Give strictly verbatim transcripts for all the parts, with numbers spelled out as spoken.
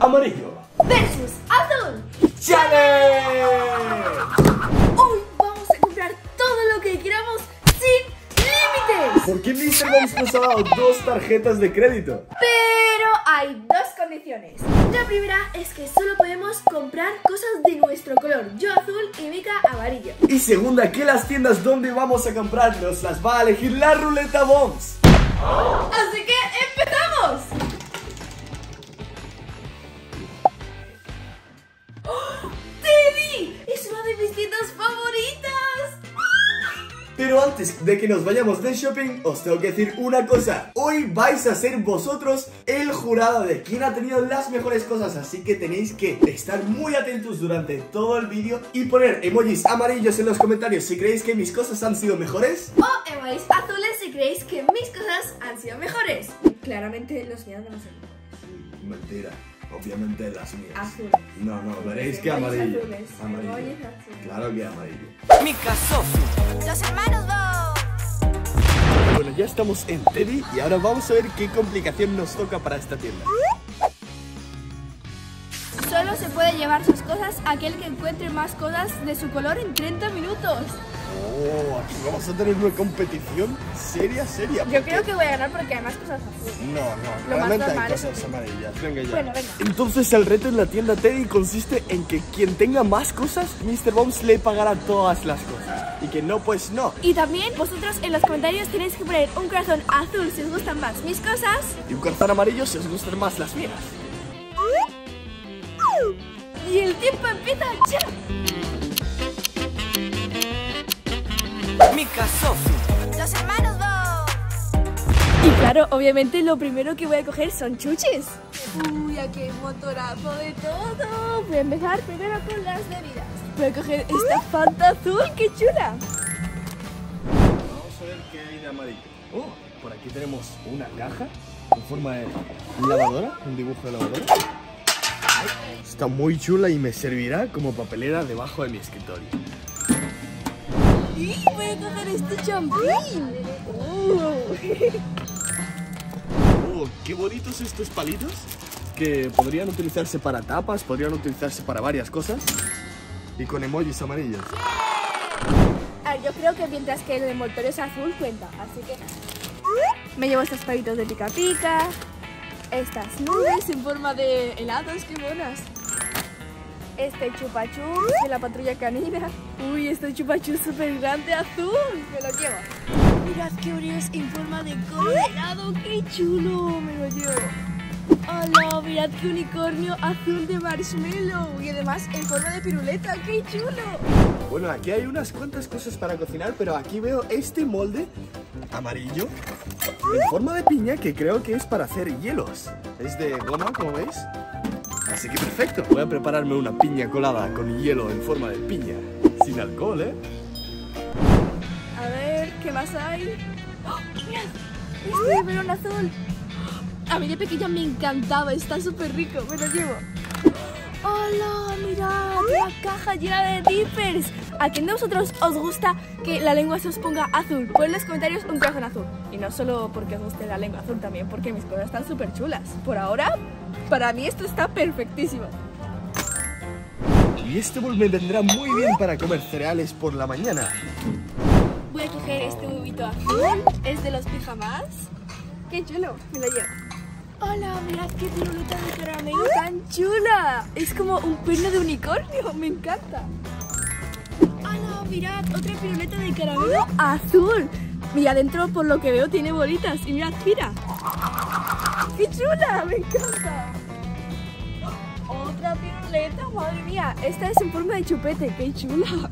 amarillo versus azul challenge. Hoy vamos a comprar todo lo que queramos sin límites. ¿Por qué míster Bones nos ha dado dos tarjetas de crédito? Pero hay dos condiciones. La primera es que solo podemos comprar cosas de nuestro color. Yo azul y Mika amarillo. Y segunda, que las tiendas donde vamos a comprarnos las va a elegir la ruleta BOMS. Así que empezamos. ¡Oh, Teddy! ¡Es una de mis tiendas favoritas! Pero antes de que nos vayamos de shopping, os tengo que decir una cosa. Hoy vais a ser vosotros el jurado de quien ha tenido las mejores cosas. Así que tenéis que estar muy atentos durante todo el vídeo y poner emojis amarillos en los comentarios si creéis que mis cosas han sido mejores, o emojis azules si creéis que mis cosas han sido mejores. Claramente los míos no son mejores. Mentira. Obviamente las mías. Azul. No, no, veréis que amarillo. Amarillo. Amarillo. Claro que amarillo. Mika, Sofi. Los hermanos Bones. Bueno, ya estamos en Teddy y ahora vamos a ver qué complicación nos toca para esta tienda. Solo se puede llevar sus cosas aquel que encuentre más cosas de su color en treinta minutos. Oh, aquí vamos a tener una competición seria, seria. Yo creo que voy a ganar porque además cosas azules. No, no, realmente hay cosas amarillas. Venga ya. Bueno, venga. Entonces el reto en la tienda Teddy consiste en que quien tenga más cosas, míster Bones le pagará todas las cosas. Y que no, pues no. Y también vosotros en los comentarios tenéis que poner un corazón azul si os gustan más mis cosas y un corazón amarillo si os gustan más las mías. Y el tiempo empieza ya. Mika, Sofi. Los hermanos Bones. Y claro, obviamente lo primero que voy a coger son chuches. Uy, aquí hay motorazo de todo. Voy a empezar primero con las bebidas. Voy a coger esta Fanta azul, qué chula. Vamos a ver qué hay de amarillo. Oh, por aquí tenemos una caja en forma de lavadora, un dibujo de lavadora. Está muy chula y me servirá como papelera debajo de mi escritorio. ¡Y voy a coger este champín! ¡Oh! ¡Oh! ¡Qué bonitos estos palitos! Que podrían utilizarse para tapas, podrían utilizarse para varias cosas. Y con emojis amarillos. A ver, yo creo que mientras que el envoltorio es azul cuenta, así que... Me llevo estos palitos de pica pica. Estas nubes en forma de helados, qué buenas. Este chupachú de la patrulla canina. Uy, este chupachú súper grande azul. Me lo llevo. Mirad qué Oreos en forma de cono de helado, qué chulo. Me lo llevo. Hola, mirad qué unicornio azul de marshmallow. Y además en forma de piruleta, qué chulo. Bueno, aquí hay unas cuantas cosas para cocinar, pero aquí veo este molde amarillo en forma de piña que creo que es para hacer hielos. Es de goma, como veis. Así que perfecto. Voy a prepararme una piña colada con hielo en forma de piña. Sin alcohol, ¿eh? A ver, ¿qué más hay? ¡Oh, mirad! Este de melón azul. A mí de pequeña me encantaba. Está súper rico. Me lo llevo. ¡Hola! ¡Mirad! La caja llena de dippers. ¿A quién de vosotros os gusta que la lengua se os ponga azul? Pon en los comentarios un corazón azul. Y no solo porque os guste la lengua azul, también porque mis cosas están súper chulas. Por ahora, para mí esto está perfectísimo. Y este bowl me vendrá muy bien para comer cereales por la mañana. Voy a coger este bubito azul. Es de los pijamas. ¡Qué chulo! Me lo llevo. ¡Hola! Mirad qué piruleta de caramelo tan chula. Es como un cuerno de unicornio. Me encanta. Mirad, otra piruleta de caramelo azul. Mira, adentro por lo que veo tiene bolitas. Y mirad, gira. ¡Qué chula! ¡Me encanta! Otra piruleta, madre mía. Esta es en forma de chupete, qué chula.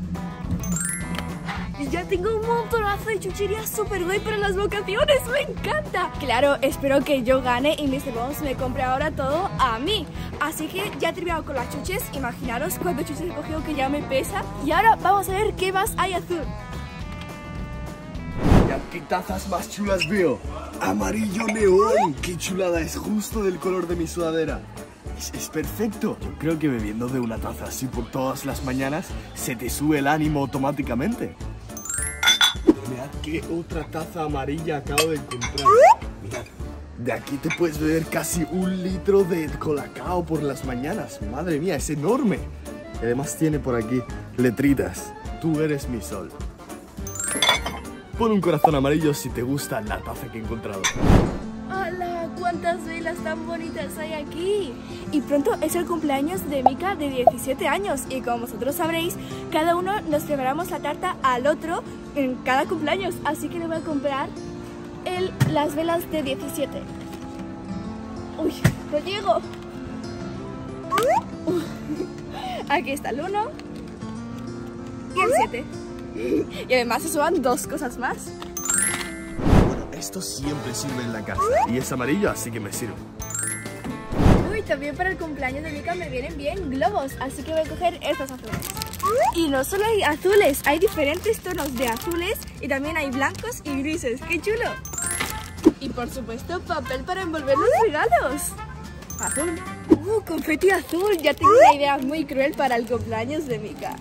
Y ya tengo un montonazo de chucherías súper guay para las vocaciones. ¡Me encanta! Claro, espero que yo gane y míster Bones me compre ahora todo a mí. Así que ya he terminado con las chuches. Imaginaros cuántos chuches he cogido que ya me pesa. Y ahora vamos a ver qué más hay azul. Mirad qué tazas más chulas veo. Amarillo neón. ¡Qué chulada! Es justo del color de mi sudadera. Es, es perfecto. Yo creo que bebiendo de una taza así por todas las mañanas se te sube el ánimo automáticamente. Mirad qué otra taza amarilla acabo de encontrar. Mirad, De aquí te puedes beber casi un litro de colacao por las mañanas. Madre mía, es enorme. Además tiene por aquí letritas. Tú eres mi sol. Pon un corazón amarillo si te gusta la taza que he encontrado. ¡Hala! ¡Cuántas velas tan bonitas hay aquí! Y pronto es el cumpleaños de Mika de diecisiete años. Y como vosotros sabréis, cada uno nos preparamos la tarta al otro en cada cumpleaños. Así que le voy a comprar el, las velas de diecisiete. ¡Uy! ¡No llego! Uh, aquí está el uno y el siete. Y además se suban dos cosas más. Bueno, esto siempre sirve en la casa. Y es amarillo, así que me sirve. Uy, también para el cumpleaños de Mika me vienen bien globos. Así que voy a coger estos azules. Y no solo hay azules, hay diferentes tonos de azules. Y también hay blancos y grises. ¡Qué chulo! Y por supuesto, papel para envolver los regalos. Azul. ¡Uh, confeti azul! Ya tengo una idea muy cruel para el cumpleaños de Mika.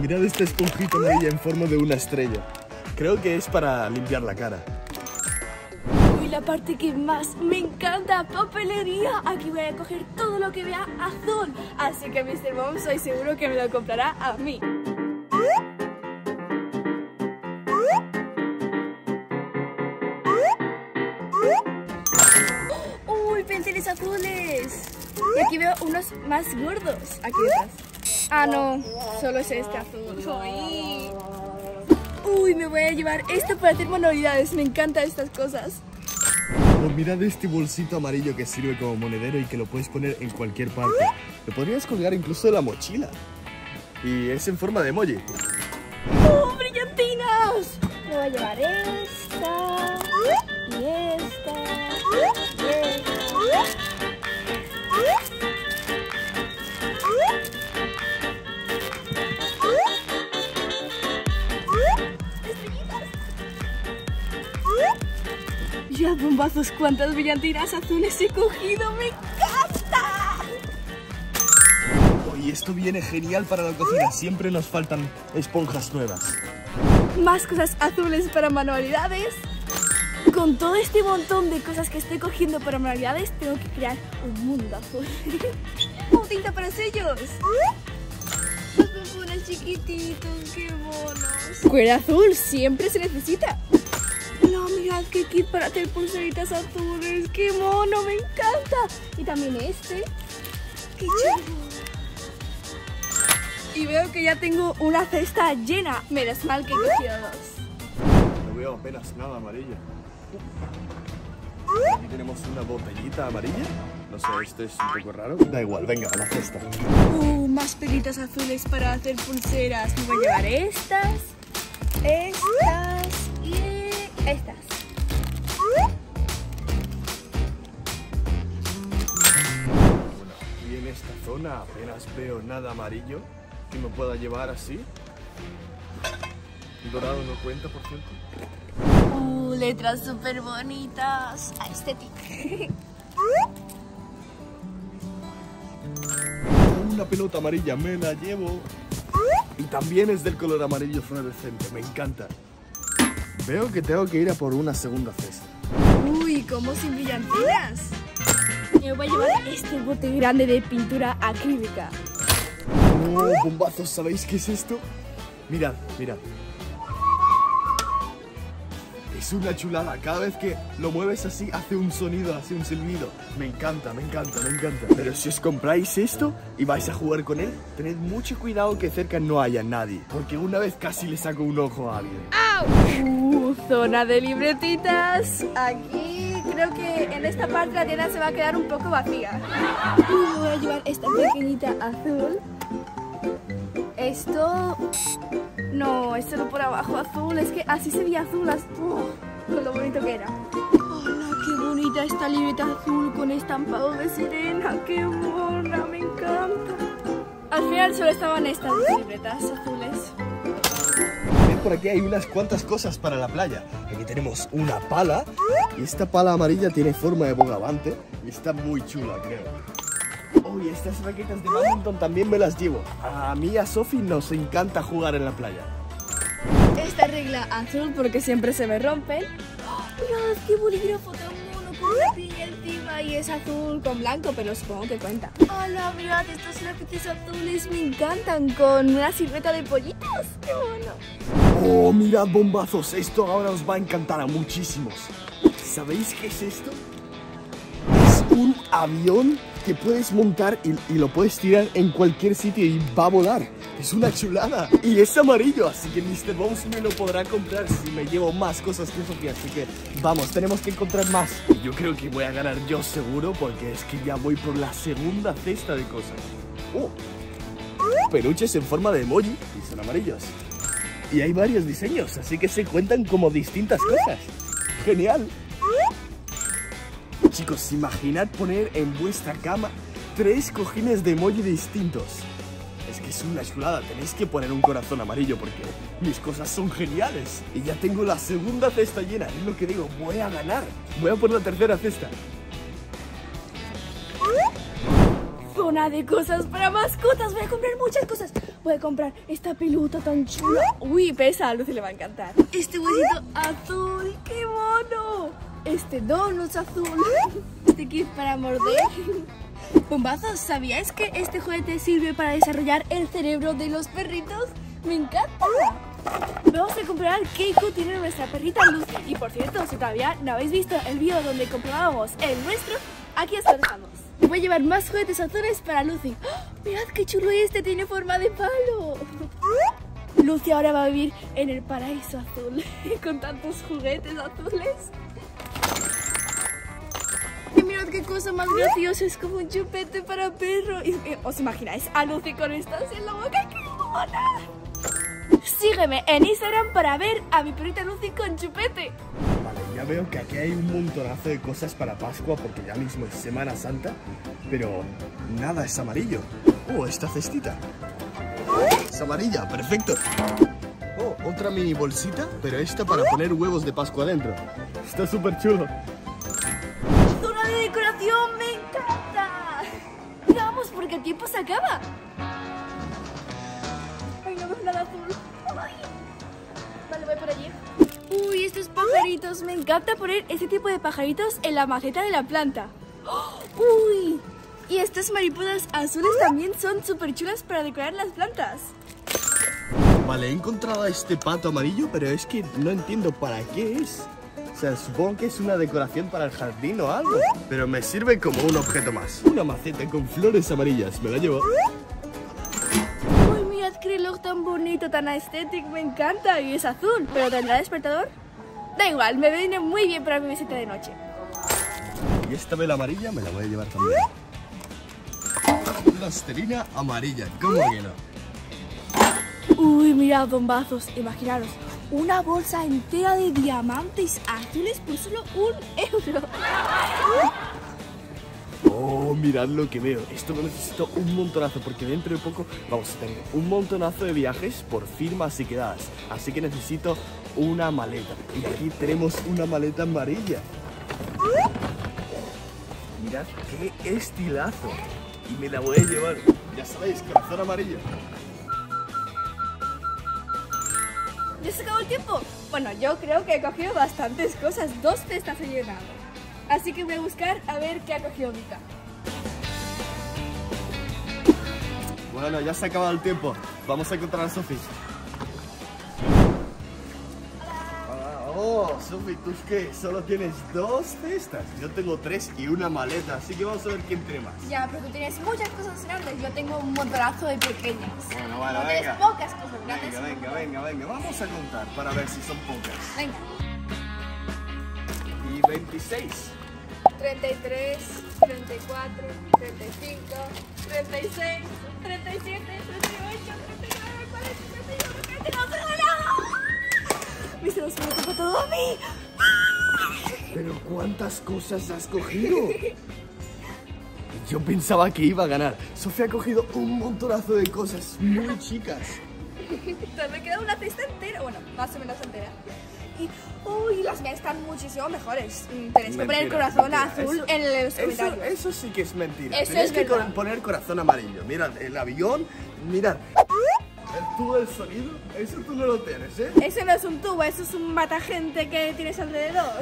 Mirad esta esponjita amarilla en forma de una estrella. Creo que es para limpiar la cara. Y la parte que más me encanta, papelería. Aquí voy a coger todo lo que vea azul. Así que mister Bones soy seguro que me lo comprará a mí. ¡Uy, pinceles azules! Y aquí veo unos más gordos. Aquí detrás. Ah, no, solo es este azul. Uy, me voy a llevar esto para hacer manualidades. Me encantan estas cosas. Pues mirad este bolsito amarillo que sirve como monedero y que lo puedes poner en cualquier parte. Lo podrías colgar incluso de la mochila. Y es en forma de emoji. ¡Oh, brillantinas! Me voy a llevar esta y esta y esta. ¡Mirad, bombazos! ¡Cuántas brillantinas azules he cogido! ¡Me encanta! Oye, oh, esto viene genial para la cocina. Siempre nos faltan esponjas nuevas. Más cosas azules para manualidades. Con todo este montón de cosas que estoy cogiendo para manualidades, tengo que crear un mundo azul. ¡Oh, tinta para sellos! ¡Los bombones chiquititos! ¡Qué monos! Cuero azul siempre se necesita. No, mirad qué kit para hacer pulseritas azules. ¡Qué mono! ¡Me encanta! Y también este. ¡Qué chulo! Y veo que ya tengo una cesta llena. Menos mal que he cogido dos. No veo apenas nada amarilla. Aquí tenemos una botellita amarilla. No sé, esto es un poco raro. Da igual, venga, a la cesta. Uh, más pelitas azules para hacer pulseras. Me voy a llevar estas, estas y estas. Estas. Bueno, y en esta zona apenas veo nada amarillo que me pueda llevar así. Dorado no cuenta, por cierto. Uh, letras súper bonitas. Aesthetic. Una pelota amarilla me la llevo. Y también es del color amarillo fluorescente. Me encanta. Veo que tengo que ir a por una segunda cesta. Uy, ¿cómo sin brillantinas? Me voy a llevar este bote grande de pintura acrílica. Oh, bombazos, ¿sabéis qué es esto? Mirad, mirad. Es una chulada. Cada vez que lo mueves así, hace un sonido, hace un silbido. Me encanta, me encanta, me encanta. Pero si os compráis esto y vais a jugar con él, tened mucho cuidado que cerca no haya nadie. Porque una vez casi le saco un ojo a alguien. ¡Au! Zona de libretitas. Aquí creo que en esta parte la tienda se va a quedar un poco vacía. Y voy a llevar esta pequeñita azul. Esto... No, esto no por abajo azul. Es que así se veía azul. Oh, con lo bonito que era. Hola, qué bonita esta libreta azul con estampado de sirena. Qué buena, me encanta. Al final solo estaban estas libretas azules. Por aquí hay unas cuantas cosas para la playa. Aquí tenemos una pala. Y esta pala amarilla tiene forma de bogavante. Y está muy chula, creo. Uy, oh, estas raquetas de badminton también me las llevo. A mí y a Sofi nos encanta jugar en la playa. Esta regla azul porque siempre se me rompe. ¡Oh, mirad, qué bolígrafo! una piña encima y es azul con blanco, pero supongo que cuenta. Hola, mirad, estos lápices azules me encantan, con una silueta de pollitos. ¡Qué bueno! Oh, mirad, bombazos, esto ahora os va a encantar a muchísimos. ¿Sabéis qué es esto? Es un avión que puedes montar y, y lo puedes tirar en cualquier sitio y va a volar. Es una chulada. Y es amarillo, así que mister Bones me lo podrá comprar si me llevo más cosas que Sofi. Así que vamos, tenemos que encontrar más. Yo creo que voy a ganar yo seguro, porque es que ya voy por la segunda cesta de cosas. Oh, peluches en forma de emoji y son amarillos. Y hay varios diseños, así que se cuentan como distintas cosas. ¡Genial! Chicos, imaginad poner en vuestra cama tres cojines de emoji distintos. Es que es una chulada, tenéis que poner un corazón amarillo porque mis cosas son geniales. Y ya tengo la segunda cesta llena, es lo que digo, voy a ganar. Voy a por la tercera cesta. Zona de cosas para mascotas, voy a comprar muchas cosas. Voy a comprar esta pelota tan chula. Uy, pesa, a Lucy le va a encantar. Este huesito azul, qué mono. Este donut azul. Este kit para morder. Bombazos, ¿sabíais que este juguete sirve para desarrollar el cerebro de los perritos? ¡Me encanta! Vamos a comprobar qué Q tiene nuestra perrita Lucy. Y por cierto, si todavía no habéis visto el vídeo donde comprobábamos el nuestro, aquí os lo dejamos. Voy a llevar más juguetes azules para Lucy. ¡Oh, mirad qué chulo este! Tiene forma de palo. Lucy ahora va a vivir en el paraíso azul con tantos juguetes azules. Mirad qué cosa más graciosa, es como un chupete para perro. Y, eh, ¿os imagináis a Lucy con esto así en la boca? ¡Qué mona! Sígueme en Instagram para ver a mi perrita Lucy con chupete. Vale, ya veo que aquí hay un montonazo de cosas para Pascua porque ya mismo es Semana Santa, pero nada es amarillo. Oh, esta cestita. Es amarilla, perfecto. Oh, otra mini bolsita, pero esta para poner huevos de Pascua adentro. Está súper chulo. ¡Me encanta! Vamos, porque el tiempo se acaba. Ay, no veo nada azul. Ay. Vale, voy por allí. Uy, estos pajaritos. Me encanta poner este tipo de pajaritos en la maceta de la planta. Uy. Y estas mariposas azules también son súper chulas para decorar las plantas. Vale, he encontrado este pato amarillo, pero es que no entiendo para qué es. O sea, supongo que es una decoración para el jardín o algo, pero me sirve como un objeto más. Una maceta con flores amarillas, me la llevo. Uy, mirad qué reloj tan bonito, tan estético, me encanta. Y es azul, pero ¿tendrá despertador? Da igual, me viene muy bien para mi visita de noche. Y esta vela amarilla me la voy a llevar también. Plastilina amarilla, ¿cómo que no? Uy, mirad, bombazos, imaginaros una bolsa entera de diamantes azules por solo un euro. Oh, mirad lo que veo. Esto lo necesito un montonazo porque dentro de poco vamos a tener un montonazo de viajes por firmas y quedadas. Así que necesito una maleta. Y aquí tenemos una maleta amarilla. Mirad qué estilazo. Y me la voy a llevar. Ya sabéis, corazón amarillo. ¿Ya se acabó el tiempo? Bueno, yo creo que he cogido bastantes cosas. Dos cestas he llenado. Así que voy a buscar a ver qué ha cogido Mika. Bueno, ya se ha acabado el tiempo. Vamos a encontrar a Sofi. Hola. Hola. Oh, Sofi, ¿tú qué? Solo tienes dos cestas. Yo tengo tres y una maleta. Así que vamos a ver quién tiene más. Ya, pero tú tienes muchas cosas grandes. Yo tengo un montonazo de pequeñas. Bueno, bueno, no venga. Tienes pocas cosas. Venga, venga, venga, venga, vamos a contar para ver si son pocas. Venga. Y veintiséis. treinta y tres, treinta y cuatro, treinta y cinco, treinta y seis, treinta y siete, treinta y ocho, treinta y nueve, cuarenta, treinta y uno, treinta y dos. Me se los preocupa todo a mí. Pero ¿cuántas cosas has cogido? Yo pensaba que iba a ganar. Sofi ha cogido un montonazo de cosas muy chicas. Me queda una cesta entera, bueno, más o menos entera. Y uy, las mías están muchísimo mejores. Tenéis que poner el corazón mentira, azul eso, en los comentarios. Eso, eso sí que es mentira. Tenéis que verdad. poner corazón amarillo. Mirad, el avión, mirad. ¿El tubo del sonido? Eso tú no lo tienes, ¿eh? Eso no es un tubo, eso es un matagente que tienes alrededor.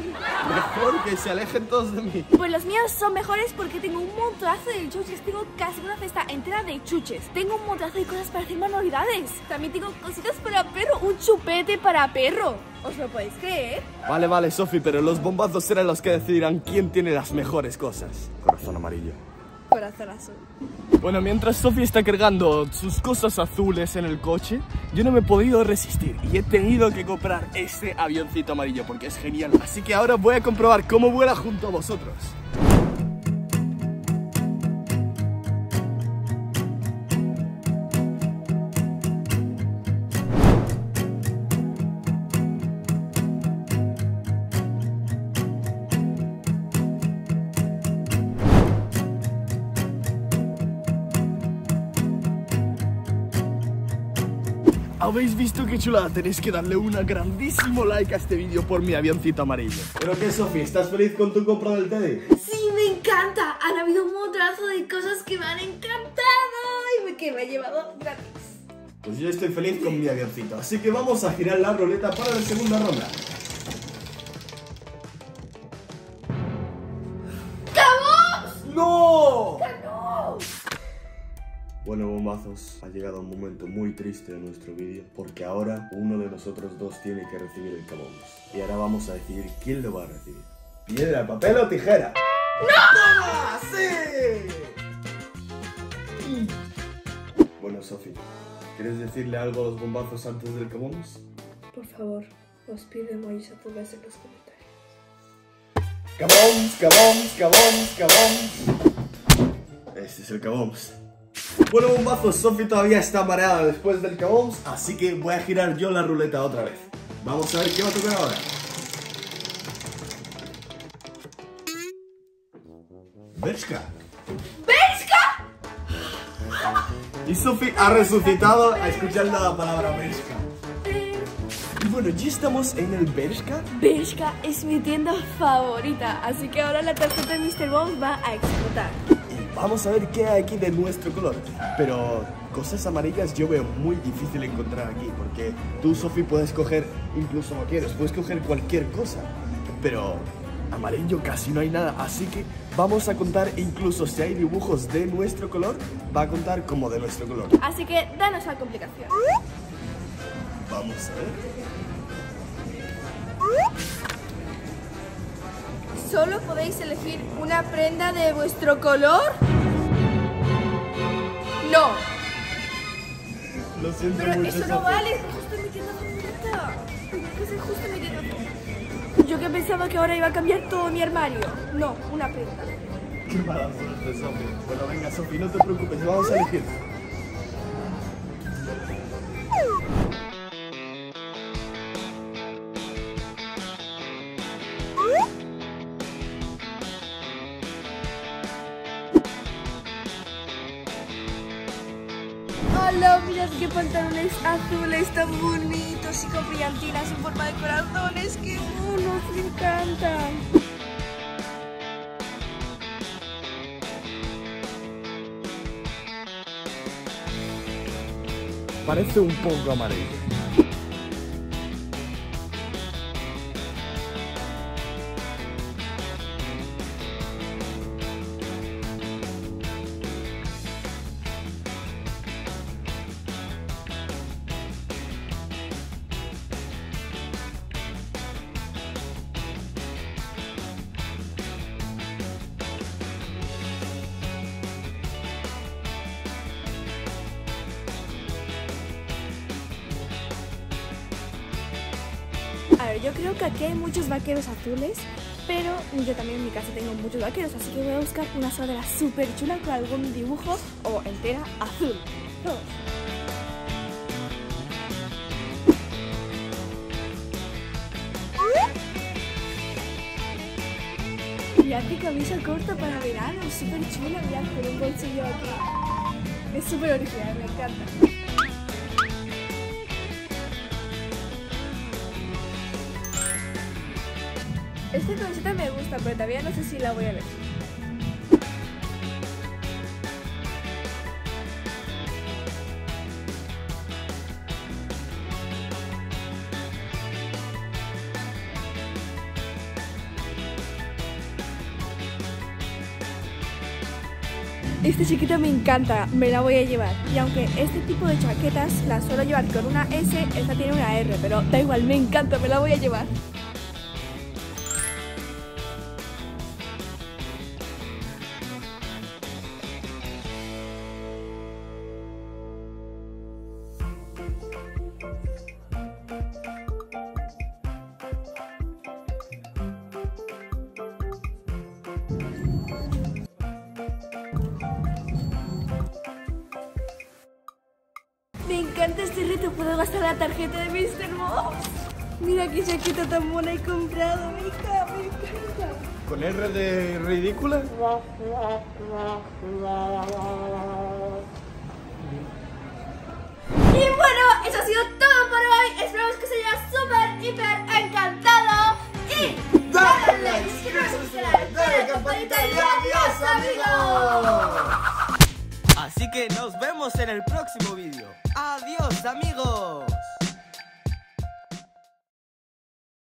Mejor que se alejen todos de mí. Pues los míos son mejores porque tengo un montonazo de chuches. Tengo casi una cesta entera de chuches. Tengo un montonazo de cosas para hacer manualidades. También tengo cositas para perro, un chupete para perro. ¿Os lo podéis creer? Vale, vale, Sofi, pero los bombazos serán los que decidirán quién tiene las mejores cosas. Corazón amarillo. Corazón azul. Bueno, mientras Sofi está cargando sus cosas azules en el coche, yo no me he podido resistir y he tenido que comprar este avioncito amarillo porque es genial. Así que ahora voy a comprobar cómo vuela junto a vosotros. ¿Habéis visto qué chulada? Tenéis que darle un grandísimo like a este vídeo por mi avioncito amarillo. ¿Pero qué, Sofi? ¿Estás feliz con tu compra del Teddy? ¡Sí, me encanta! Han habido un montonazo de cosas que me han encantado y que me he llevado gratis. Pues yo estoy feliz con mi avioncito, así que vamos a girar la ruleta para la segunda ronda. ¡Vamos! ¡No! ¡Ganó! Bueno, bombazos, ha llegado un momento muy triste de nuestro vídeo porque ahora uno de nosotros dos tiene que recibir el BOMS. Y ahora vamos a decidir quién lo va a recibir. ¿Piedra, papel o tijera? ¡No! ¡Sí! Bueno, Sofi, ¿quieres decirle algo a los bombazos antes del BOMS? Por favor, os pido emojis a todas en los comentarios. ¡Caboms, caboms, caboms, caboms! Este es el BOMS. Bueno, bombazos, Sofi todavía está mareada después del BOMS, así que voy a girar yo la ruleta otra vez. Vamos a ver qué va a tocar ahora. Bershka. ¡Bershka! Y Sofi ha resucitado a escuchar la palabra Bershka. Y bueno, ya estamos en el Bershka. Bershka es mi tienda favorita, así que ahora la tarjeta de mister Bones va a explotar. Vamos a ver qué hay aquí de nuestro color. Pero cosas amarillas yo veo muy difícil encontrar aquí, porque tú, Sofi, puedes coger, incluso no quieres, puedes coger cualquier cosa, pero amarillo casi no hay nada. Así que vamos a contar, incluso si hay dibujos de nuestro color, va a contar como de nuestro color. Así que danos la complicación. Vamos a ver. Solo podéis elegir una prenda de vuestro color. No. Lo siento. Pero mucho, eso no vale, es justo en mi tienda favorita. Es justo en mi tienda favorita. Yo que pensaba que ahora iba a cambiar todo mi armario. No, una prenda. Qué mala suerte, Sofi. Bueno, venga, Sofi, no te preocupes, vamos a elegir. ¡Hola! Mirad qué pantalones azules tan bonitos y con brillantinas en forma de corazones. ¡Qué monos! ¡Me encantan! Parece un poco amarillo. A ver, yo creo que aquí hay muchos vaqueros azules, pero yo también en mi casa tengo muchos vaqueros, así que voy a buscar una sudadera súper chula con algún dibujo o entera azul. No. Mirad qué camisa corta para verano, súper chula, mirad, con un bolsillo aquí. Es súper original, me encanta. Esta camiseta me gusta, pero todavía no sé si la voy a elegir. Esta chaqueta me encanta, me la voy a llevar. Y aunque este tipo de chaquetas las suelo llevar con una S, esta tiene una R, pero da igual, me encanta, me la voy a llevar. Me encanta este reto, puedo gastar la tarjeta de mister Bones. Mira qué chaqueta tan buena he comprado, Mika, me encanta. ¿Con R de ridícula? Y bueno, eso ha sido todo por hoy. Esperamos que os haya súper, hiper encantado. Y dale like, suscríbete al canal, dale campanita y adiós, amigos. Así que nos vemos en el próximo vídeo. ¡Adiós, amigos!